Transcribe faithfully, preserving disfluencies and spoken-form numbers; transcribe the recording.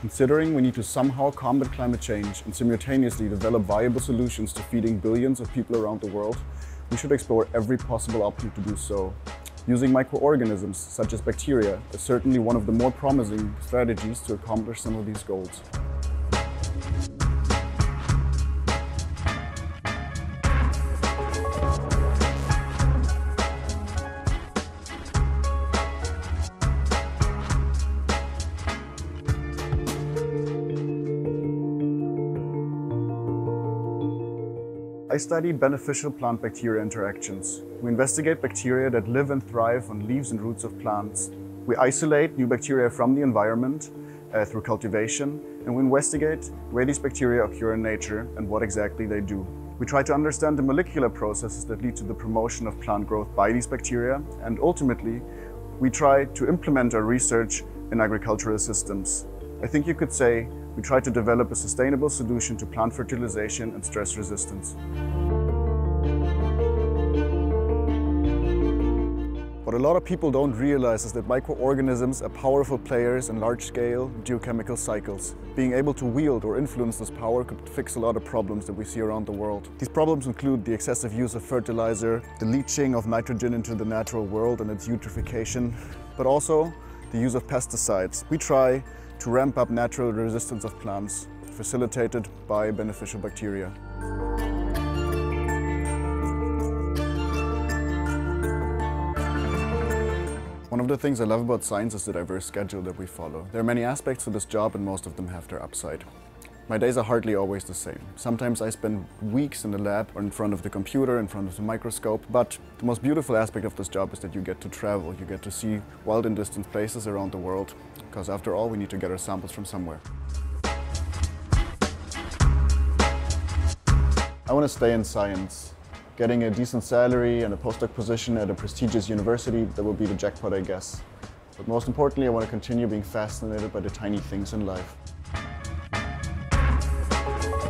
Considering we need to somehow combat climate change and simultaneously develop viable solutions to feeding billions of people around the world, we should explore every possible option to do so. Using microorganisms, such as bacteria, is certainly one of the more promising strategies to accomplish some of these goals. I study beneficial plant-bacteria interactions. We investigate bacteria that live and thrive on leaves and roots of plants. We isolate new bacteria from the environment uh, through cultivation, and we investigate where these bacteria occur in nature and what exactly they do. We try to understand the molecular processes that lead to the promotion of plant growth by these bacteria, and ultimately, we try to implement our research in agricultural systems. I think you could say we try to develop a sustainable solution to plant fertilization and stress resistance. What a lot of people don't realize is that microorganisms are powerful players in large-scale geochemical cycles. Being able to wield or influence this power could fix a lot of problems that we see around the world. These problems include the excessive use of fertilizer, the leaching of nitrogen into the natural world and its eutrophication, but also the use of pesticides. We try to ramp up natural resistance of plants, facilitated by beneficial bacteria. One of the things I love about science is the diverse schedule that we follow. There are many aspects to this job and most of them have their upside. My days are hardly always the same. Sometimes I spend weeks in the lab or in front of the computer, in front of the microscope, but the most beautiful aspect of this job is that you get to travel. You get to see wild and distant places around the world, because after all, we need to get our samples from somewhere. I want to stay in science. Getting a decent salary and a postdoc position at a prestigious university, that will be the jackpot, I guess. But most importantly, I want to continue being fascinated by the tiny things in life.